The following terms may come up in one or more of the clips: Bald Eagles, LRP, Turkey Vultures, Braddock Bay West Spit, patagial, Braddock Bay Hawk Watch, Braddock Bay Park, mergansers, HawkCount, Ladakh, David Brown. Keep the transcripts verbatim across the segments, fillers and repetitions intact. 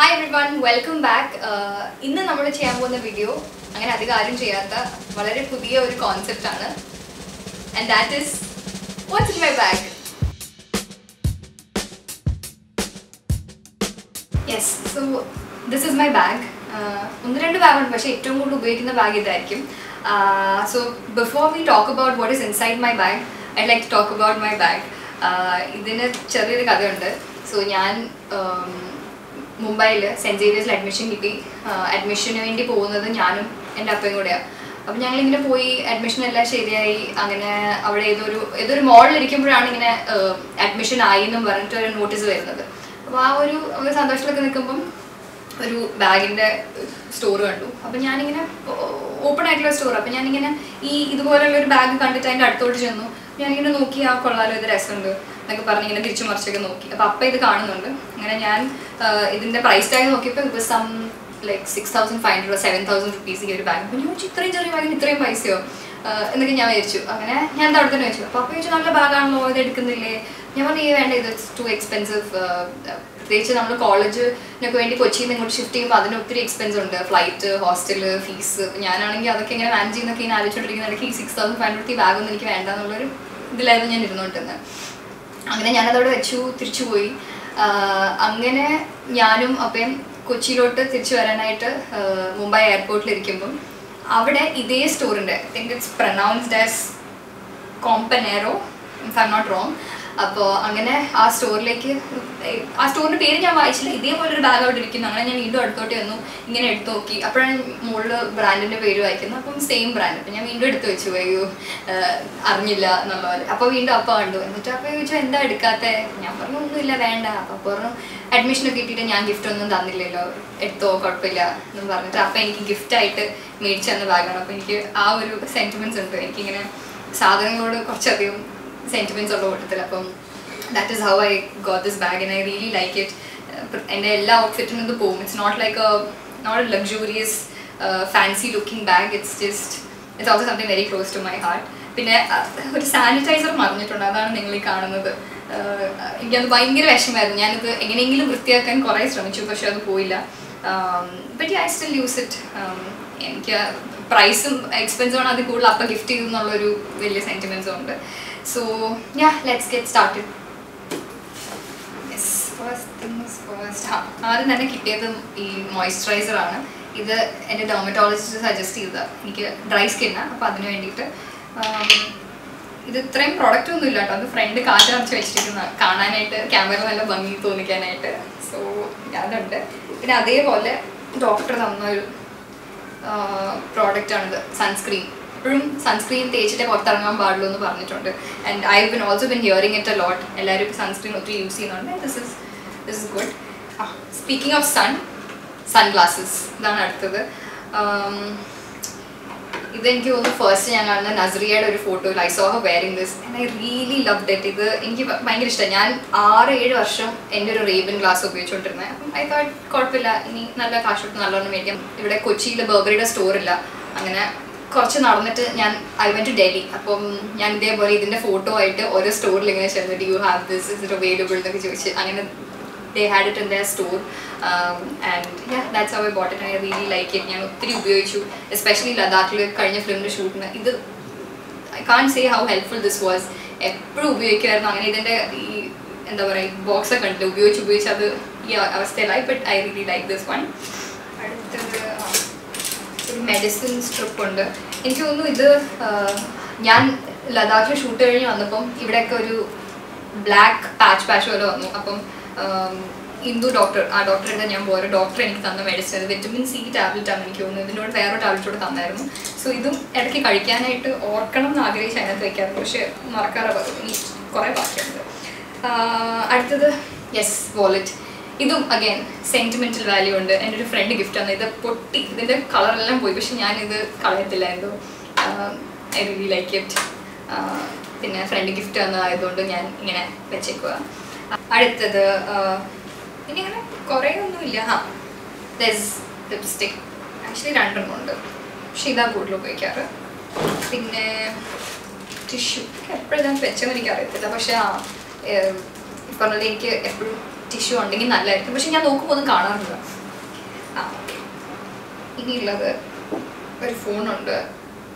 Hi everyone, welcome back. Uh, in this video, I am going to show you a concept, and that is what's in my bag. Yes, so this is my bag. I have two bags. Uh, so before we talk about what is inside my bag, I'd like to talk about my bag. Uh, so I um, Mumbai, Saint Xavier's admission kitti. Admission event povunnathu njanum ende appayum kodeya. Appo njangal ingane poi admission ella seriyayi angane avade edo oru edo oru mall irikkumbodana ingane admission aayi ennu parnittu oru notice varunathu. Appo aa oru oru santoshathilokku nikkumbom oru bag inde store kandu. Appo njan ingane open aayittulla store. Appo njan ingane ee idupolella oru bag kandittu adinte aduthottu chennu. Njan ingane nokki aa kollalo idu rasundu. Like the price tag it was some like six thousand five hundred or seven thousand rupees. I bag. It's too expensive. College, flight, hostel, fees. six thousand five hundred I was very I was in Mumbai airport. This store I think it's pronounced as Companero, if I'm not wrong. I store like I store the parent bag same brand. I sentiments all over the that is how I got this bag, and I really like it. And I outfit in the poem. It's not like a not a luxurious, uh, fancy-looking bag. It's just it's also something very close to my heart. Pinne oru sanitizer marnittundu adana ningal kaanunathu. Enikku adu bhayangara veshamaayirunnu. Njan idu engenengilum vrithiyakkan kore shramichu pakshe adu poilla. But yeah, I still use it. Um, enike price expensive aanu adu koodal appa gift cheyyunnolla oru veliya sentiments undu. So yeah, let's get started. Yes, first things first. Ha, I have given this moisturizer. This is a dermatologist suggested. Dry skin, so I used it. This is not a product. I have a friend who used it. I used it. I used it. I used it. So yeah, that's it. This is a doctor's product, sunscreen. Sunscreen and I've been also been hearing it a lot. L R P sunscreen use this is this is good. Ah, speaking of sun, sunglasses. Um, this is the first time I Nazriya a photo. I saw her wearing this and I really loved it. I Raven glass. I thought God will store. I went to Delhi. I a photo or a store. Do you have this? Is it available? They had it in their store, um, and yeah, that's how I bought it. And I really like it. Especially Ladakh film shoot. I can't say how helpful this was. Box but I really like this one. Medicine strip under. In case only this, I Ladakh shooter a black patch patch um, Hindu doctor, our doctor is a doctor and medicine. Vitamin C tablet tablet. So this is a yes, wallet. This again sentimental value under and a friend gift on either potty the colour and position I really like it. Uh, a friend gift on the I don't know. There's lipstick. Actually random under. Shida good look tissue. tissue on the night, but she can look on the corner. You need leather, but phone on the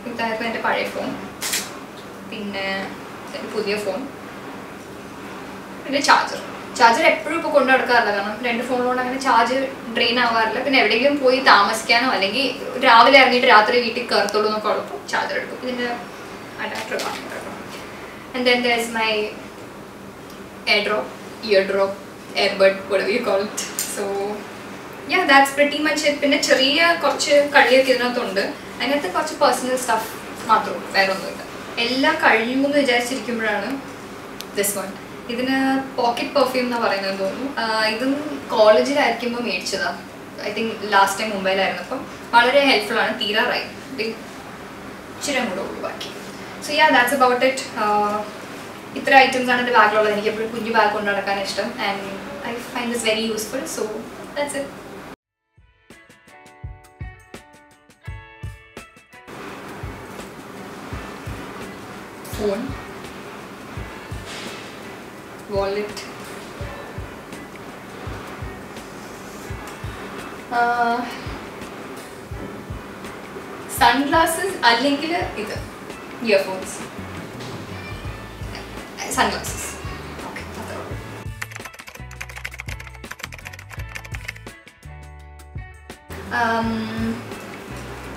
with that kind of party phone. Pin and put your phone and a charger. Charger at Peru Pocondar Carlagana, and phone on a charger drain our lap and everything poet Amascano, Alegi, travel and Rathri Cartolo, charger adapter. And then there's my airdrop, eardrop, airbud, whatever you call it. So, yeah, that's pretty much it. Pinna cheriya korchu kadliya kidana thondu. Angathe korchu personal stuff matro varunnu. Ella kadliyum nu vicharichirikkumbrana this one. Idina pocket perfume na parayana thonu. Idum college il irikkumbo medichada. I think last time Mumbai la irunnappam valare helpful aanu theera rai. Chiramudu baaki. So yeah, that's about it. Uh, These items are in the bag, and I find this very useful, so that's it. Phone, wallet, uh, sunglasses, earphones. Sunglasses. Okay, that's all. Um,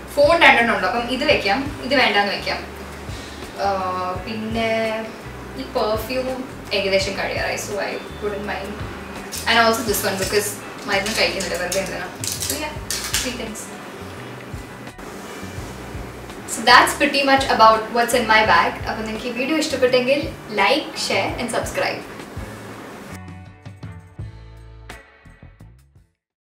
phone and no, no. This is this is uh, this perfume aggravation cardiac, so I wouldn't mind. And also this one because my own child is never been. So yeah, three things. So that's pretty much about what's in my bag. If you like this video, like, share and subscribe.